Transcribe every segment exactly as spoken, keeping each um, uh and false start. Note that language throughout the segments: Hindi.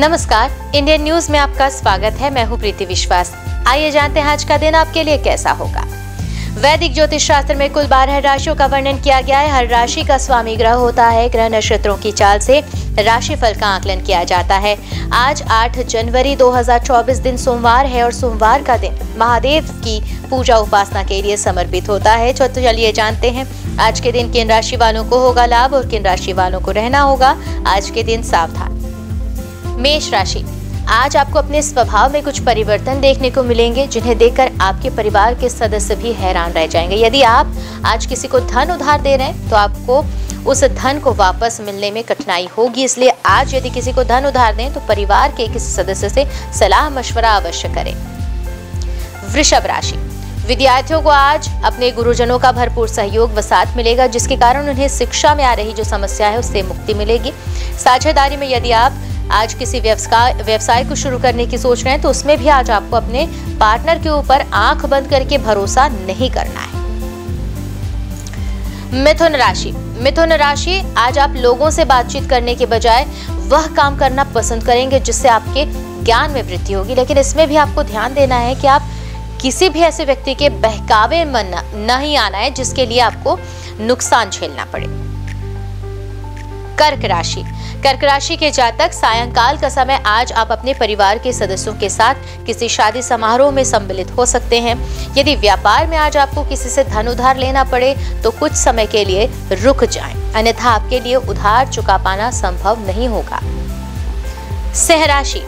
नमस्कार, इंडियन न्यूज में आपका स्वागत है। मैं हूँ प्रीति विश्वास। आइए जानते हैं आज का दिन आपके लिए कैसा होगा। वैदिक ज्योतिष शास्त्र में कुल बारह राशियों का वर्णन किया गया है। हर राशि का स्वामी ग्रह होता है। ग्रह नक्षत्रों की चाल से राशिफल का आकलन किया जाता है। आज आठ जनवरी दो हज़ार चौबीस दिन सोमवार है और सोमवार का दिन महादेव की पूजा उपासना के लिए समर्पित होता है। तो चलिए जानते हैं आज के दिन किन राशि वालों को होगा लाभ और किन राशि वालों को रहना होगा आज के दिन सावधान। मेष राशि, आज आपको अपने स्वभाव में कुछ परिवर्तन देखने को मिलेंगे, जिन्हें देखकर आपके परिवार के सदस्य भी हैरान रह जाएंगे। यदि आप आज किसी को धन उधार दे रहे हैं तो आपको उस धन को वापस मिलने में कठिनाई होगी, इसलिए आज यदि किसी को धन उधार दें तो परिवार के किसी सदस्य से सलाह मशवरा अवश्य करें। वृषभ राशि, विद्यार्थियों को आज अपने गुरुजनों का भरपूर सहयोग व साथ मिलेगा, जिसके कारण उन्हें शिक्षा में आ रही जो समस्या है उससे मुक्ति मिलेगी। साझेदारी में यदि आप आज किसी व्यवसाय व्यवसाय को शुरू करने की सोच रहे हैं तो उसमें भी आज आपको अपने पार्टनर के ऊपर आंख बंद करके भरोसा नहीं करना है। मिथुन राशि, मिथुन राशि आज आप लोगों से बातचीत करने के बजाय वह काम करना पसंद करेंगे जिससे आपके ज्ञान में वृद्धि होगी, लेकिन इसमें भी आपको ध्यान देना है कि आप किसी भी ऐसे व्यक्ति के बहकावे में नहीं आना है जिसके लिए आपको नुकसान झेलना पड़े। कर्क राशि, कर्क राशि के जातक सायंकाल का समय आज आप अपने परिवार के सदस्यों के साथ किसी शादी समारोह में सम्मिलित हो सकते हैं। यदि व्यापार में आज आपको किसी से धन उधार लेना पड़े तो कुछ समय के लिए रुक जाएं, अन्यथा आपके लिए उधार चुका पाना संभव नहीं होगा। सिंह राशि,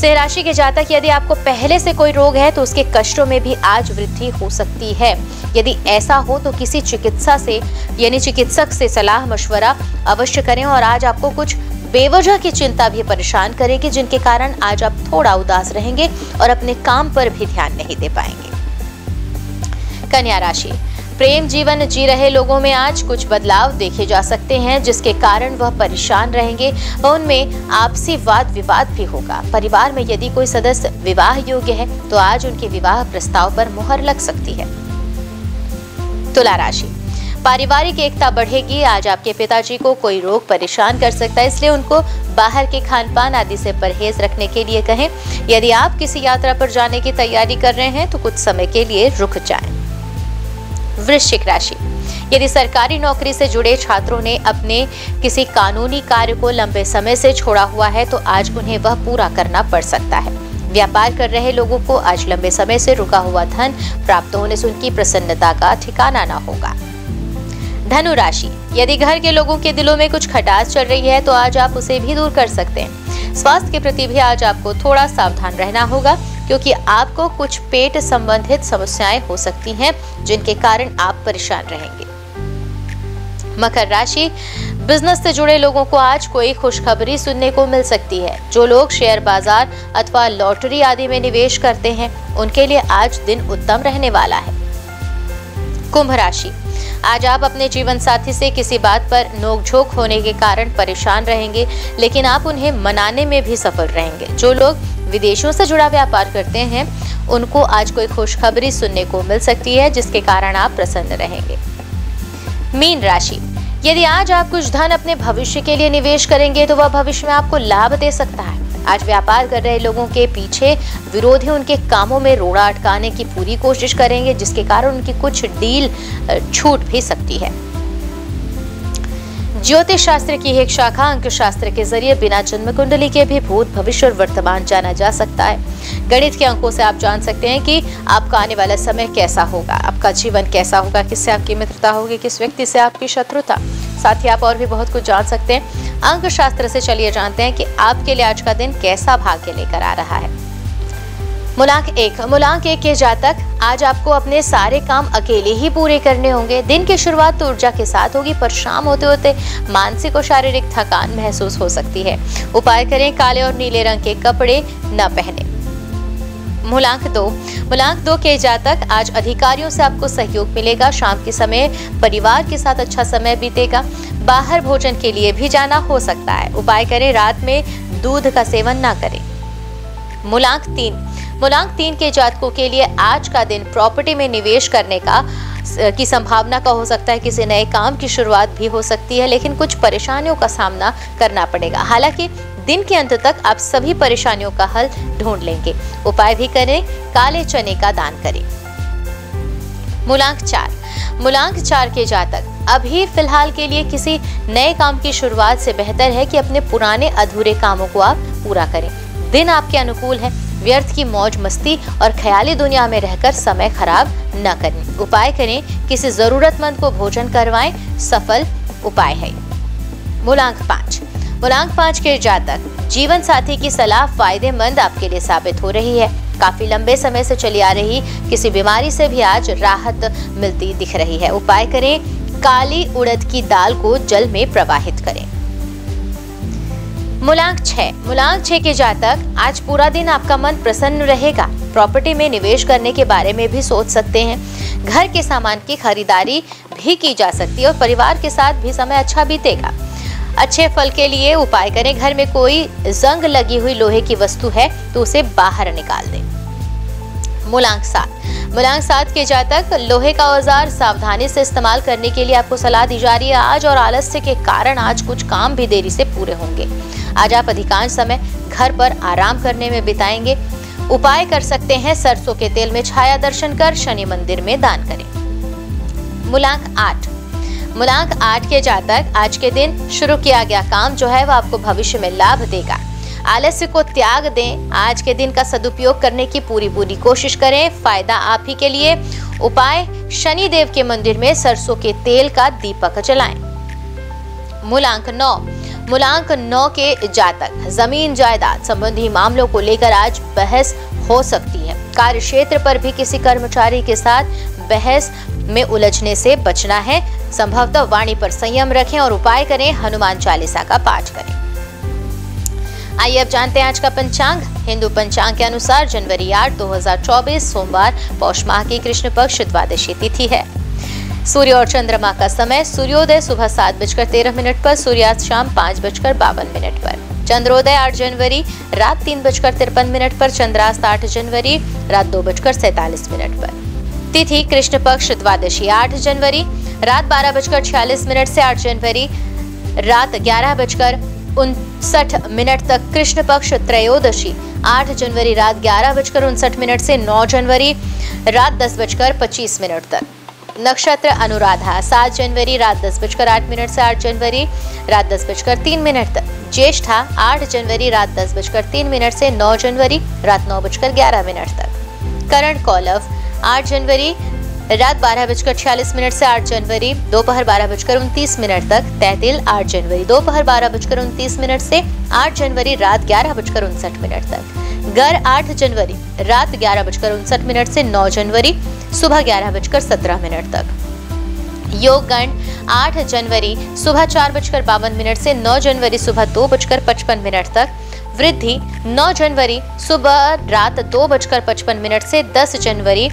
सिंह राशि के जातक यदि आपको पहले से कोई रोग है तो उसके कष्टों में भी आज वृद्धि हो सकती है। यदि ऐसा हो तो किसी चिकित्सा से यानी चिकित्सक से सलाह मशवरा अवश्य करें और आज आपको कुछ बेवजह की चिंता भी परेशान करेगी, जिनके कारण आज आप थोड़ा उदास रहेंगे और अपने काम पर भी ध्यान नहीं दे पाएंगे। कन्या राशि, प्रेम जीवन जी रहे लोगों में आज कुछ बदलाव देखे जा सकते हैं, जिसके कारण वह परेशान रहेंगे व उनमें आपसी वाद विवाद भी होगा। परिवार में यदि कोई सदस्य विवाह योग्य है तो आज उनके विवाह प्रस्ताव पर मुहर लग सकती है। तुला राशि, पारिवारिक एकता बढ़ेगी। आज आपके पिताजी को कोई रोग परेशान कर सकता है, इसलिए उनको बाहर के खान पान आदि से परहेज रखने के लिए कहें। यदि आप किसी यात्रा पर जाने की तैयारी कर रहे हैं तो कुछ समय के लिए रुक जाएं। वृश्चिक राशि, यदि सरकारी नौकरी से जुड़े छात्रों ने अपने किसी कानूनी कार्य को लंबे समय से छोड़ा हुआ है तो आज उन्हें वह पूरा करना पड़ सकता है। व्यापार कर रहे लोगों को आज लंबे समय से रुका हुआ धन प्राप्त होने से उनकी प्रसन्नता का ठिकाना न होगा। धनु राशि, यदि घर के लोगों के दिलों में कुछ खटास चल रही है तो आज आप उसे भी दूर कर सकते हैं। स्वास्थ्य के प्रति भी आज आपको थोड़ा सावधान रहना होगा, क्योंकि आपको कुछ पेट संबंधित समस्याएं हो सकती हैं, जिनके कारण आप परेशान रहेंगे। मकर राशि, बिजनेस से जुड़े लोगों को आज कोई खुशखबरी सुनने को मिल सकती है। जो लोग शेयर बाजार अथवा लॉटरी आदि में निवेश करते हैं उनके लिए आज दिन उत्तम रहने वाला है। कुंभ राशि, आज आप अपने जीवन साथी से किसी बात पर नोकझोंक होने के कारण परेशान रहेंगे, लेकिन आप उन्हें मनाने में भी सफल रहेंगे। जो लोग विदेशों से जुड़ा व्यापार करते हैं उनको आज कोई खुशखबरी सुनने को मिल सकती है, जिसके कारण आप प्रसन्न रहेंगे। मीन राशि, यदि आज आप कुछ धन अपने भविष्य के लिए निवेश करेंगे तो वह भविष्य में आपको लाभ दे सकता है। आज व्यापार कर रहे लोगों के पीछे विरोधी उनके कामों में रोड़ा अटकाने की पूरी कोशिश करेंगे, जिसके कारण उनकी कुछ डील छूट भी सकती है। ज्योतिष शास्त्र की एक शाखा अंक शास्त्र के जरिए बिना जन्म कुंडली के भी भूत भविष्य और वर्तमान जाना जा सकता है। गणित के अंकों से आप जान सकते हैं कि आपका आने वाला समय कैसा होगा, आपका जीवन कैसा होगा, किससे आपकी मित्रता होगी, किस व्यक्ति से आपकी शत्रुता। साथ ही आप और भी बहुत कुछ जान सकते हैं अंक शास्त्र से। चलिए जानते हैं कि आपके लिए आज का दिन कैसा भाग्य लेकर आ रहा है। मूलांक एक, मूलांक एक के जातक आज आपको अपने सारे काम अकेले ही पूरे करने होंगे। दिन की शुरुआत तो ऊर्जा के साथ होगी, पर शाम होते होते मानसिक और शारीरिक थकान महसूस हो सकती है। उपाय करें काले और नीले रंग के कपड़े न पहने। मूलांक दो, मूलांक दो के जातक आज अधिकारियों से आपको सहयोग मिलेगा। शाम के समय परिवार के साथ अच्छा समय बीतेगा। बाहर भोजन के लिए भी जाना हो सकता है। उपाय करें रात में दूध का सेवन न करें। मूलांक तीन, मूलांक तीन के जातकों के लिए आज का दिन प्रॉपर्टी में निवेश करने का की संभावना का हो सकता है। किसी नए काम की शुरुआत भी हो सकती है, लेकिन कुछ परेशानियों का सामना करना पड़ेगा। हालांकि दिन के अंत तक आप सभी परेशानियों का हल ढूंढ लेंगे। उपाय भी करें, काले चने का दान करें। मूलांक चार। मूलांक चार के जातक अभी फिलहाल के लिए किसी नए काम की शुरुआत से बेहतर है कि अपने पुराने अधूरे कामों को आप पूरा करें। दिन आपके अनुकूल है, व्यर्थ की मौज मस्ती और ख्याली दुनिया में रहकर समय खराब न करें। उपाय करें, किसी जरूरतमंद को भोजन करवाएं, सफल उपाय है। मूलांक पाँच। मूलांक पाँच के जातक जीवन साथी की सलाह फायदेमंद आपके लिए साबित हो रही है। काफी लंबे समय से चली आ रही किसी बीमारी से भी आज राहत मिलती दिख रही है। उपाय करें, काली उड़द की दाल को जल में प्रवाहित करें। मूलांक छह। मूलांक छह के जातक आज पूरा दिन आपका मन प्रसन्न रहेगा। प्रॉपर्टी में निवेश करने के बारे में भी सोच सकते हैं। घर के सामान की खरीदारी भी की जा सकती है और परिवार के साथ भी समय अच्छा बीतेगा। अच्छे फल के लिए उपाय करें, घर में कोई जंग लगी हुई लोहे की वस्तु है तो उसे बाहर निकाल दें। मूलांक सात। मूलांक सात के जातक लोहे का औजार सावधानी से इस्तेमाल करने के लिए आपको सलाह दी जा रही है आज, और आलस्य के कारण आज कुछ काम भी देरी से पूरे होंगे। आज आप अधिकांश समय घर पर आराम करने में बिताएंगे। उपाय कर सकते हैं, सरसों के तेल में छाया दर्शन कर शनि मंदिर में दान करें। मूलांक आठ। मूलांक आठ के जातक आज के दिन शुरू किया गया काम जो है वह आपको भविष्य में लाभ देगा। आलस्य को त्याग दें, आज के दिन का सदुपयोग करने की पूरी पूरी कोशिश करें, फायदा आप ही के लिए। उपाय, शनि देव के मंदिर में सरसों के तेल का दीपक जलाएं। मूलांक नौ। मूलांक नौ के जातक जमीन जायदाद संबंधी मामलों को लेकर आज बहस हो सकती है। कार्य क्षेत्र पर भी किसी कर्मचारी के साथ बहस में उलझने से बचना है। संभवतः वाणी पर संयम रखें और उपाय करें, हनुमान चालीसा का पाठ करें। आइए अब जानते हैं आज का पंचांग। हिंदू पंचांग के अनुसार जनवरी आठ दो हज़ार चौबीस सोमवार पौष माह की कृष्ण पक्ष द्वादशी तिथि है। सूर्य और चंद्रमा का समय, सूर्योदय सुबह सात बजकर तेरह मिनट पर, सूर्यास्त शाम पाँच बजकर बावन मिनट पर। चंद्रोदय आठ जनवरी रात तीन बजकर तिरपन मिनट पर, चंद्रास्त आठ जनवरी रात दो बजकर सैतालीस मिनट पर। तिथि कृष्ण पक्ष द्वादशी आठ जनवरी रात बारह बजकर छियालीस मिनट से आठ जनवरी रात ग्यारह बजकर उनसठ मिनट तक। कृष्ण पक्ष त्रयोदशी आठ जनवरी रात ग्यारह बजकर उनसठ मिनट से नौ जनवरी रात दस बजकर पच्चीस मिनट तक। नक्षत्र अनुराधा सात जनवरी रात दस बजकर आठ मिनट से आठ जनवरी रात दस बजकर तीन मिनट तक। ज्येष्ठा आठ जनवरी रात दस बजकर तीन मिनट से नौ जनवरी रात नौ बजकर ग्यारह मिनट तक। करण कौलव आठ जनवरी रात बारह बजकर छियालीस मिनट से आठ जनवरी दोपहर बारह बजकर उनतीस मिनट तक। तहतील आठ जनवरी दोपहर बारह बजकर उनतीस मिनट से आठ जनवरी रात ग्यारह बजकर उनसठ मिनट तक। गर आठ जनवरी रात ग्यारह बजकर उनसठ मिनट से नौ जनवरी सुबह ग्यारह बजकर सत्रह मिनट तक। योगगण आठ जनवरी सुबह चार बजकर बावन मिनट से नौ जनवरी सुबह दो बजकर पचपन मिनट तक। वृद्धि नौ जनवरी सुबह रात दो बजकर पचपन मिनट से दस जनवरी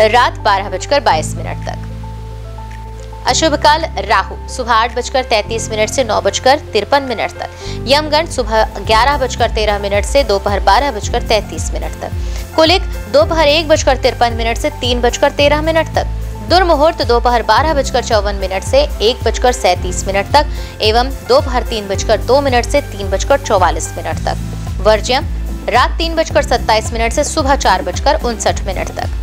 रात बारह बजकर बाईस मिनट तक। अशुभ काल राहु सुबह आठ बजकर तैंतीस मिनट से नौ बजकर तिरपन मिनट तक। यमगण सुबह ग्यारह बजकर तेरह मिनट से दोपहर बारह बजकर तैंतीस मिनट तक। कुलिक दोपहर एक बजकर तिरपन मिनट से तीन बजकर तेरह मिनट तक। दुर्मुहूर्त दोपहर बारह बजकर चौवन मिनट से एक बजकर सैंतीस मिनट तक एवं दोपहर तीन बजकर दो मिनट से तीन बजकर चौवालीस मिनट तक। वर्ज्यम रात तीन बजकर सत्ताईस मिनट से सुबह चार बजकर उनसठ मिनट तक।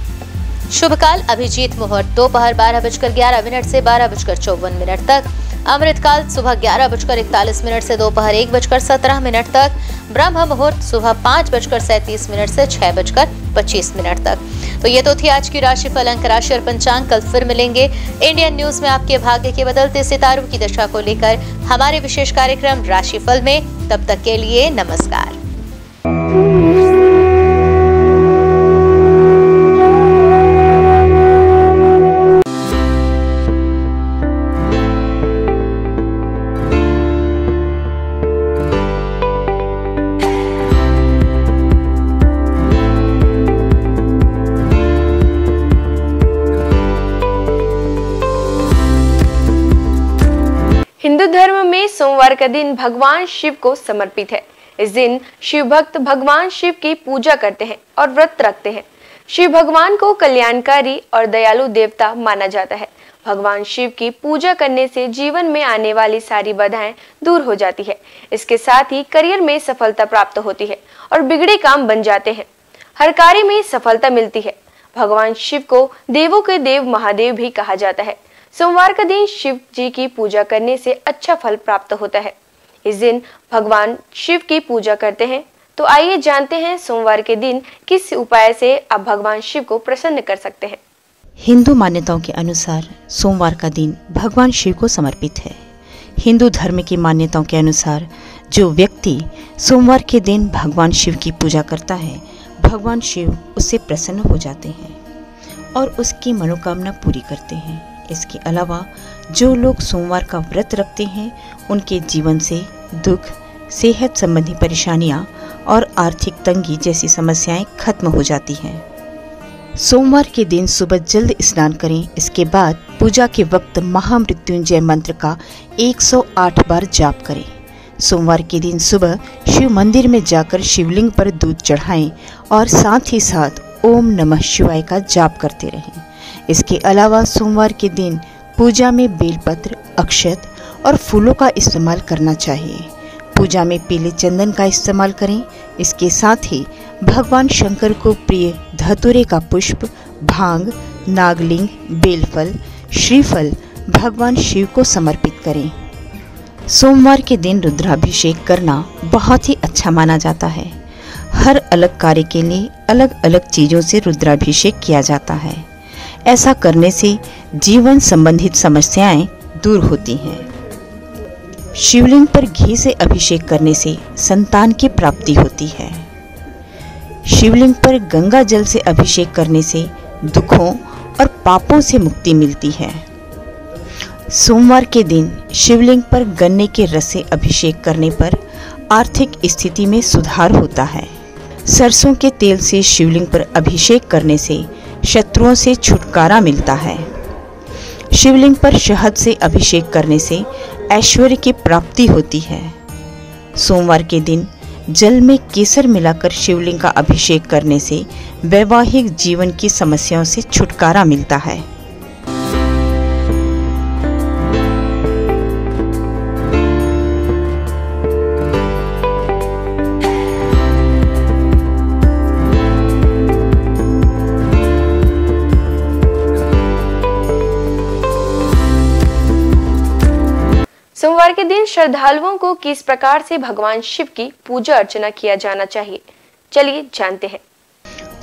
शुभ काल अभिजीत मुहूर्त दोपहर बारह बजकर ग्यारह मिनट से बारह बजकर चौवन मिनट तक। अमृतकाल सुबह ग्यारह बजकर इकतालीस मिनट से दोपहर एक बजकर सत्रह मिनट तक। ब्रह्म मुहूर्त सुबह पाँच बजकर सैंतीस मिनट से छह बजकर पच्चीस मिनट तक। तो ये तो थी आज की राशिफल, अंक राशि और पंचांग। कल फिर मिलेंगे इंडियन न्यूज में आपके भाग्य के बदलते सितारों की दशा को लेकर हमारे विशेष कार्यक्रम राशिफल में। तब तक के लिए नमस्कार। हिंदू धर्म में सोमवार का दिन भगवान शिव को समर्पित है। इस दिन शिव भक्त भगवान शिव की पूजा करते हैं और व्रत रखते हैं। शिव भगवान को कल्याणकारी और दयालु देवता माना जाता है। भगवान शिव की पूजा करने से जीवन में आने वाली सारी बाधाएं दूर हो जाती है। इसके साथ ही करियर में सफलता प्राप्त होती है और बिगड़े काम बन जाते हैं। हर कार्य में सफलता मिलती है। भगवान शिव को देवों के देव महादेव भी कहा जाता है। सोमवार का दिन शिव जी की पूजा करने से अच्छा फल प्राप्त होता है। इस दिन भगवान शिव की पूजा करते हैं। तो आइए जानते हैं सोमवार के दिन किस उपाय से आप भगवान शिव को प्रसन्न कर सकते हैं। हिंदू मान्यताओं के अनुसार सोमवार का दिन भगवान शिव को समर्पित है। हिंदू धर्म की मान्यताओं के अनुसार जो व्यक्ति सोमवार के दिन भगवान शिव की पूजा करता है, भगवान शिव उससे प्रसन्न हो जाते हैं और उसकी मनोकामना पूरी करते हैं। इसके अलावा जो लोग सोमवार का व्रत रखते हैं, उनके जीवन से दुख, सेहत संबंधी परेशानियां और आर्थिक तंगी जैसी समस्याएं खत्म हो जाती हैं। सोमवार के दिन सुबह जल्द स्नान करें। इसके बाद पूजा के वक्त महामृत्युंजय मंत्र का एक सौ आठ बार जाप करें। सोमवार के दिन सुबह शिव मंदिर में जाकर शिवलिंग पर दूध चढ़ाएं और साथ ही साथ ओम नमः शिवाय का जाप करते रहें। इसके अलावा सोमवार के दिन पूजा में बेलपत्र, अक्षत और फूलों का इस्तेमाल करना चाहिए। पूजा में पीले चंदन का इस्तेमाल करें। इसके साथ ही भगवान शंकर को प्रिय धतूरे का पुष्प, भांग, नागलिंग, बेलफल, श्रीफल भगवान शिव को समर्पित करें। सोमवार के दिन रुद्राभिषेक करना बहुत ही अच्छा माना जाता है। हर अलग कार्य के लिए अलग अलग चीज़ों से रुद्राभिषेक किया जाता है। ऐसा करने से जीवन संबंधित समस्याएं दूर होती हैं। शिवलिंग पर घी से अभिषेक करने से संतान की प्राप्ति होती है। शिवलिंग पर गंगा जल से अभिषेक करने से दुखों और पापों से मुक्ति मिलती है। सोमवार के दिन शिवलिंग पर गन्ने के रस से अभिषेक करने पर आर्थिक स्थिति में सुधार होता है। सरसों के तेल से शिवलिंग पर अभिषेक करने से शत्रुओं से छुटकारा मिलता है। शिवलिंग पर शहद से अभिषेक करने से ऐश्वर्य की प्राप्ति होती है। सोमवार के दिन जल में केसर मिलाकर शिवलिंग का अभिषेक करने से वैवाहिक जीवन की समस्याओं से छुटकारा मिलता है। सोमवार के दिन श्रद्धालुओं को किस प्रकार से भगवान शिव की पूजा अर्चना किया जाना चाहिए, चलिए जानते हैं।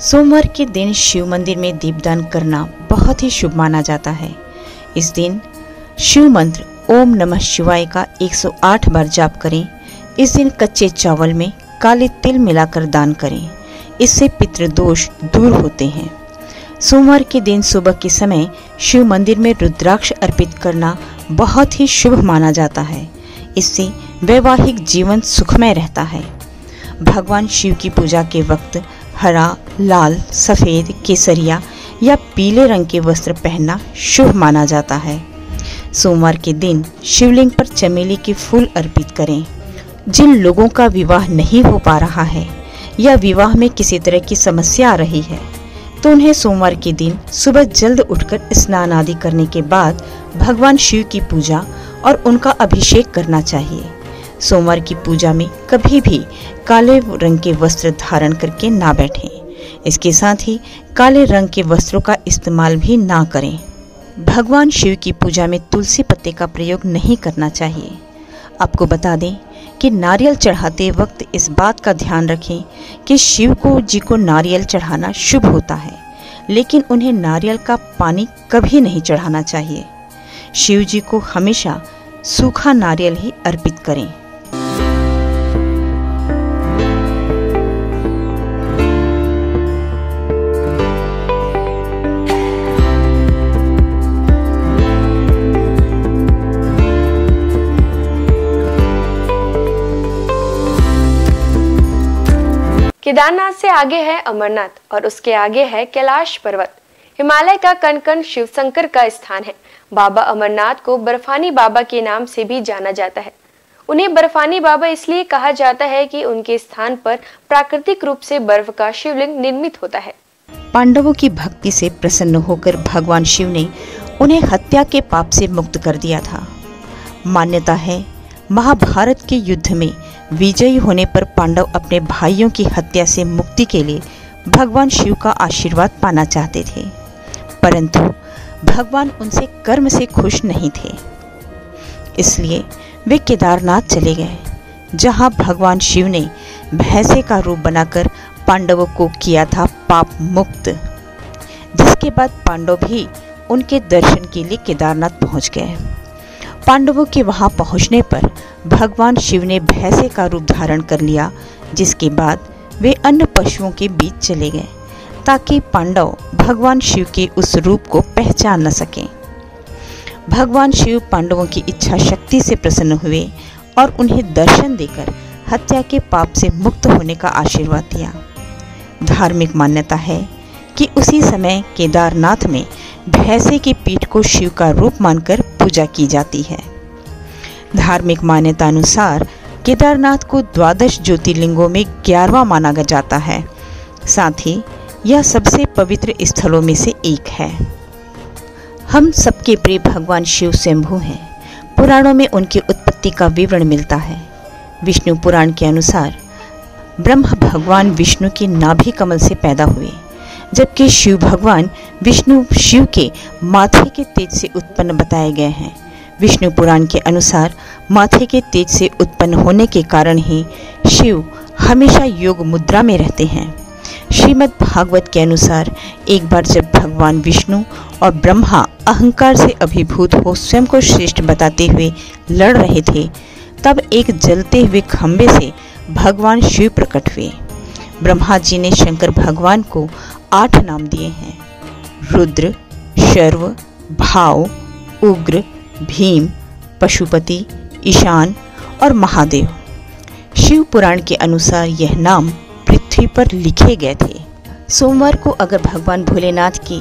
सोमवार के दिन शिव मंदिर में दीपदान करना बहुत ही शुभ माना जाता है। इस दिन शिव मंत्र ओम नमः शिवाय का एक सौ आठ बार जाप करें। इस दिन कच्चे चावल में काले तिल मिलाकर दान करें, इससे पितृदोष दूर होते हैं। सोमवार के दिन सुबह के समय शिव मंदिर में रुद्राक्ष अर्पित करना बहुत ही शुभ माना जाता है। इससे वैवाहिक जीवन सुखमय रहता है। भगवान शिव की पूजा के वक्त हरा, लाल, सफ़ेद, केसरिया या पीले रंग के वस्त्र पहनना शुभ माना जाता है। सोमवार के दिन शिवलिंग पर चमेली के फूल अर्पित करें। जिन लोगों का विवाह नहीं हो पा रहा है या विवाह में किसी तरह की समस्या आ रही है, तो उन्हें सोमवार के दिन सुबह जल्द उठकर स्नान आदि करने के बाद भगवान शिव की पूजा और उनका अभिषेक करना चाहिए। सोमवार की पूजा में कभी भी काले रंग के वस्त्र धारण करके ना बैठें। इसके साथ ही काले रंग के वस्त्रों का इस्तेमाल भी ना करें। भगवान शिव की पूजा में तुलसी पत्ते का प्रयोग नहीं करना चाहिए। आपको बता दें कि नारियल चढ़ाते वक्त इस बात का ध्यान रखें कि शिव को जी को नारियल चढ़ाना शुभ होता है, लेकिन उन्हें नारियल का पानी कभी नहीं चढ़ाना चाहिए। शिव जी को हमेशा सूखा नारियल ही अर्पित करें। केदारनाथ से आगे है अमरनाथ और उसके आगे है कैलाश पर्वत। हिमालय का कणकण शिव शंकर का स्थान है। बाबा अमरनाथ को बर्फानी बाबा के नाम से भी जाना जाता है। उन्हें बर्फानी बाबा इसलिए कहा जाता है कि उनके स्थान पर प्राकृतिक रूप से बर्फ का शिवलिंग निर्मित होता है। पांडवों की भक्ति से प्रसन्न होकर भगवान शिव ने उन्हें हत्या के पाप से मुक्त कर दिया था। मान्यता है महाभारत के युद्ध में विजयी होने पर पांडव अपने भाइयों की हत्या से मुक्ति के लिए भगवान शिव का आशीर्वाद पाना चाहते थे, परंतु भगवान उनसे कर्म से खुश नहीं थे, इसलिए वे केदारनाथ चले गए, जहां भगवान शिव ने भैंसे का रूप बनाकर पांडवों को किया था पाप मुक्त, जिसके बाद पांडव भी उनके दर्शन के लिए केदारनाथ पहुंच गए। पांडवों के वहां पहुंचने पर भगवान शिव ने भैंसे का रूप धारण कर लिया, जिसके बाद वे अन्य पशुओं के बीच चले गए ताकि पांडव भगवान शिव के उस रूप को पहचान न सकें। भगवान शिव पांडवों की इच्छा शक्ति से प्रसन्न हुए और उन्हें दर्शन देकर हत्या के पाप से मुक्त होने का आशीर्वाद दिया। धार्मिक मान्यता है कि उसी समय केदारनाथ में भैंसे की पीठ को शिव का रूप मानकर पूजा की जाती है। धार्मिक मान्यता अनुसार केदारनाथ को द्वादश ज्योतिर्लिंगों में ग्यारहवां माना जाता है, साथ ही यह सबसे पवित्र स्थलों में से एक है। हम सबके प्रिय भगवान शिव स्वयंभू हैं। पुराणों में उनकी उत्पत्ति का विवरण मिलता है। विष्णु पुराण के अनुसार ब्रह्म भगवान विष्णु के नाभि कमल से पैदा हुए, जबकि शिव भगवान विष्णु शिव के माथे के तेज से उत्पन्न बताए गए हैं। विष्णु पुराण के अनुसार माथे के तेज से उत्पन्न होने के कारण ही शिव हमेशा योग मुद्रा में रहते हैं। श्रीमद् भागवत के अनुसार एक बार जब भगवान विष्णु और ब्रह्मा अहंकार से अभिभूत हो स्वयं को श्रेष्ठ बताते हुए लड़ रहे थे, तब एक जलते हुए खंभे से भगवान शिव प्रकट हुए। ब्रह्मा जी ने शंकर भगवान को आठ नाम दिए हैं: रुद्र, शर्व, भाव, उग्र, भीम, पशुपति, ईशान और महादेव। शिव पुराण के अनुसार यह नाम पृथ्वी पर लिखे गए थे। सोमवार को अगर भगवान भोलेनाथ की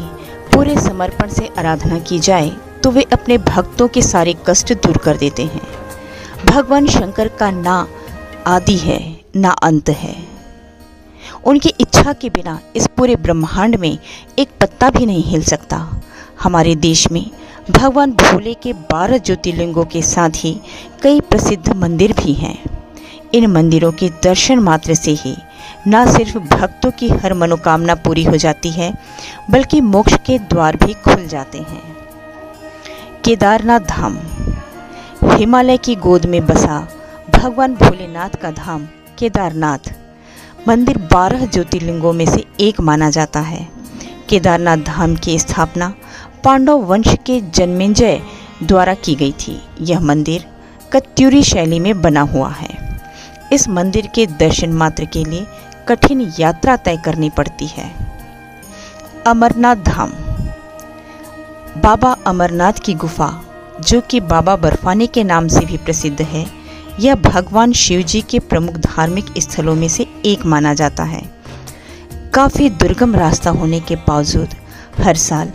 पूरे समर्पण से आराधना की जाए तो वे अपने भक्तों के सारे कष्ट दूर कर देते हैं। भगवान शंकर का ना आदि है ना अंत है। उनकी इच्छा के बिना इस पूरे ब्रह्मांड में एक पत्ता भी नहीं हिल सकता। हमारे देश में भगवान भोले के बारह ज्योतिर्लिंगों के साथ ही कई प्रसिद्ध मंदिर भी हैं। इन मंदिरों के दर्शन मात्र से ही न सिर्फ भक्तों की हर मनोकामना पूरी हो जाती है, बल्कि मोक्ष के द्वार भी खुल जाते हैं। केदारनाथ धाम हिमालय की गोद में बसा भगवान भोलेनाथ का धाम केदारनाथ मंदिर बारह ज्योतिर्लिंगों में से एक माना जाता है। केदारनाथ धाम की स्थापना पांडव वंश के जन्मेंजय द्वारा की गई थी। यह मंदिर कत्यूरी शैली में बना हुआ है। इस मंदिर के दर्शन मात्र के लिए कठिन यात्रा तय करनी पड़ती है। अमरनाथ धाम बाबा अमरनाथ की गुफा, जो कि बाबा बर्फानी के नाम से भी प्रसिद्ध है, यह भगवान शिव जी के प्रमुख धार्मिक स्थलों में से एक माना जाता है। काफ़ी दुर्गम रास्ता होने के बावजूद हर साल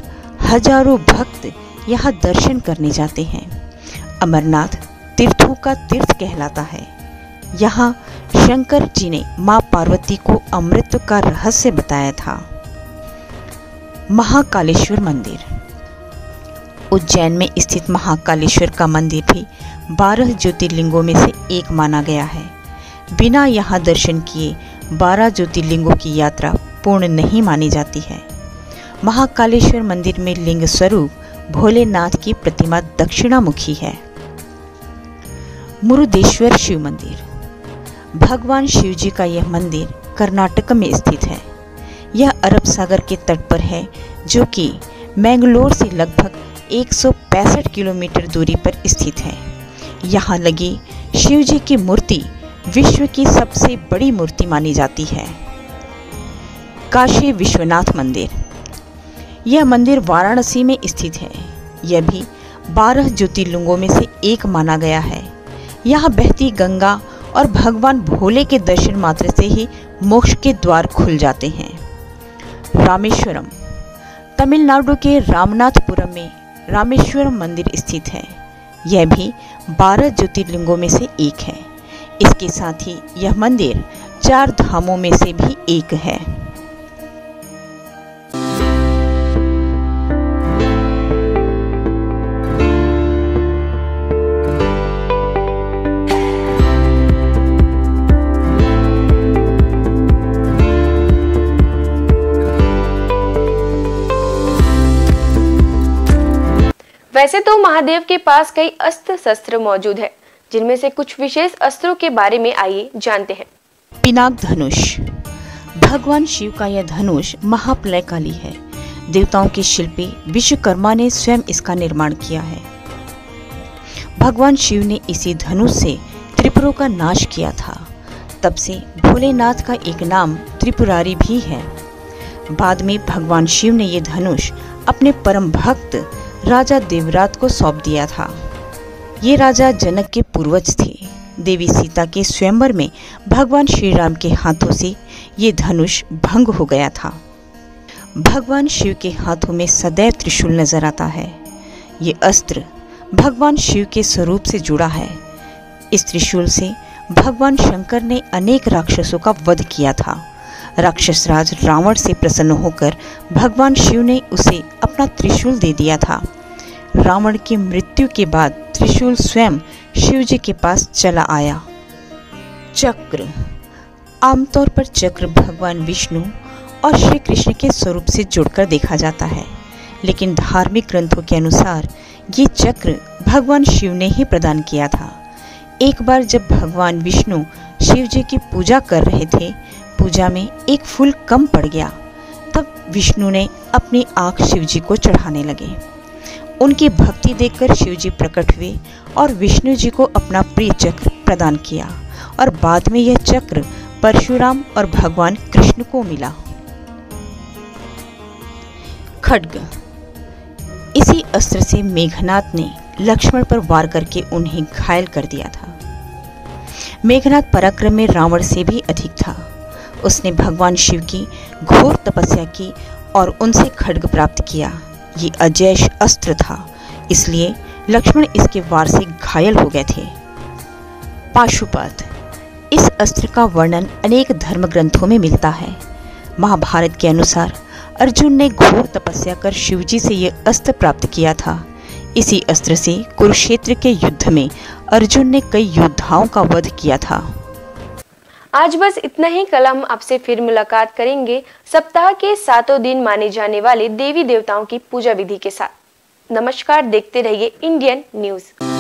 हजारों भक्त यहाँ दर्शन करने जाते हैं। अमरनाथ तीर्थों का तीर्थ कहलाता है। यहाँ शंकर जी ने माँ पार्वती को अमृत का रहस्य बताया था। महाकालेश्वर मंदिर उज्जैन में स्थित महाकालेश्वर का मंदिर भी बारह ज्योतिर्लिंगों में से एक माना गया है। बिना यहाँ दर्शन किए बारह ज्योतिर्लिंगों की यात्रा पूर्ण नहीं मानी जाती है। महाकालेश्वर मंदिर में लिंग स्वरूप भोलेनाथ की प्रतिमा दक्षिणामुखी है। मुरुदेश्वर शिव मंदिर भगवान शिव जी का यह मंदिर कर्नाटक में स्थित है। यह अरब सागर के तट पर है, जो कि मैंगलोर से लगभग एक सौ पैंसठ किलोमीटर दूरी पर स्थित है। यहाँ लगी शिव जी की मूर्ति विश्व की सबसे बड़ी मूर्ति मानी जाती है। काशी विश्वनाथ मंदिर यह मंदिर वाराणसी में स्थित है। यह भी बारह ज्योतिर्लिंगों में से एक माना गया है। यहाँ बहती गंगा और भगवान भोले के दर्शन मात्र से ही मोक्ष के द्वार खुल जाते हैं। रामेश्वरम तमिलनाडु के रामनाथपुरम में रामेश्वर मंदिर स्थित है। यह भी बारह ज्योतिर्लिंगों में से एक है। इसके साथ ही यह मंदिर चार धामों में से भी एक है। वैसे तो महादेव के पास कई अस्त्र शस्त्र मौजूद है, जिनमें से कुछ विशेष अस्त्रों के बारे में आइए जानते हैं। पिनाक धनुष, भगवान शिव का यह धनुष महाप्रलयकाली है। देवताओं के शिल्पी विश्वकर्मा ने स्वयं इसका निर्माण किया है। भगवान शिव ने इसी धनुष से त्रिपुरों का नाश किया था। तब से भोलेनाथ का एक नाम त्रिपुरारी भी है। बाद में भगवान शिव ने यह धनुष अपने परम भक्त राजा देवरात को सौंप दिया था। ये राजा जनक के पूर्वज थे। देवी सीता के स्वयंवर में भगवान श्री राम के हाथों से ये धनुष भंग हो गया था। भगवान शिव के हाथों में सदैव त्रिशूल नजर आता है। ये अस्त्र भगवान शिव के स्वरूप से जुड़ा है। इस त्रिशूल से भगवान शंकर ने अनेक राक्षसों का वध किया था। राक्षस राज रावण से प्रसन्न होकर भगवान शिव ने उसे अपना त्रिशूल दे दिया था। रावण की मृत्यु के बाद त्रिशूल स्वयं शिव जी के पास चला आया। चक्र, आमतौर पर चक्र भगवान विष्णु और श्री कृष्ण के स्वरूप से जुड़कर देखा जाता है, लेकिन धार्मिक ग्रंथों के अनुसार ये चक्र भगवान शिव ने ही प्रदान किया था। एक बार जब भगवान विष्णु शिव जी की पूजा कर रहे थे, पूजा में एक फूल कम पड़ गया। तब विष्णु ने अपनी आँख शिव जी को चढ़ाने लगे। उनकी भक्ति देखकर शिव जी प्रकट हुए और विष्णु जी को अपना प्रिय चक्र प्रदान किया और बाद में यह चक्र परशुराम और भगवान कृष्ण को मिला। खड्ग, इसी अस्त्र से मेघनाद ने लक्ष्मण पर वार करके उन्हें घायल कर दिया था। मेघनाद पराक्रम में रावण से भी अधिक था। उसने भगवान शिव की घोर तपस्या की और उनसे खड्ग प्राप्त किया। ये अजैश अस्त्र था, इसलिए लक्ष्मण इसके वार से घायल हो गए थे। पाशुपात, इस अस्त्र का वर्णन अनेक धर्म ग्रंथों में मिलता है। महाभारत के अनुसार अर्जुन ने घोर तपस्या कर शिवजी से यह अस्त्र प्राप्त किया था। इसी अस्त्र से कुरुक्षेत्र के युद्ध में अर्जुन ने कई योद्धाओं का वध किया था। आज बस इतना ही। कल हम आपसे फिर मुलाकात करेंगे सप्ताह के सातों दिन माने जाने वाले देवी देवताओं की पूजा विधि के साथ। नमस्कार, देखते रहिए इंडियन न्यूज़।